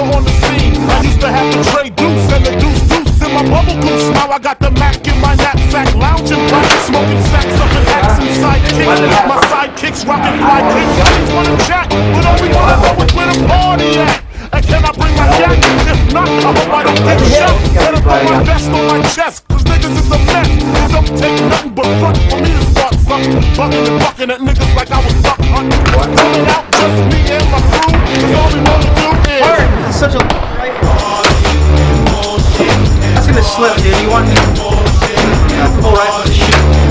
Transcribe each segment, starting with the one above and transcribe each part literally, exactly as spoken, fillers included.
nigga on the scene. I used to have to trade deuce and the deuce deuce in my bubble goose. Now I got the Mac in my knapsack, lounging right, smoking sacks up in hacks and sidekicks. My sidekicks rocking fly kicks. I just wanna chat, but all we wanna know is where the party at. And can I bring my jacket? If not, I hope I don't get shot. Better put my vest on my chest, cause niggas is a mess. It don't take nothing but front for me to start something. Bucking and bucking at niggas like I was duck hunting. Coming out just me and my crew, cause all we wanna do is Word. This is such a That's gonna slip, dude. You want me to pull right on the shit?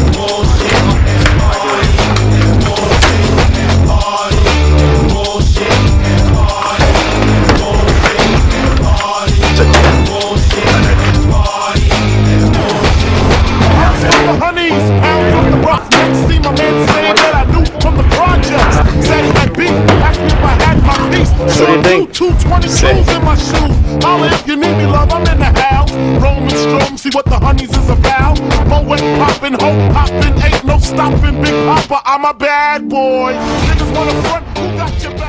two twenty shoes in my shoes. Holla if you need me, love, I'm in the house. Roaming strong, see what the honeys is about. Moet poppin', hoe poppin', ain't no stoppin'. Big Papa, I'm a bad boy. Niggas wanna front, who got your back?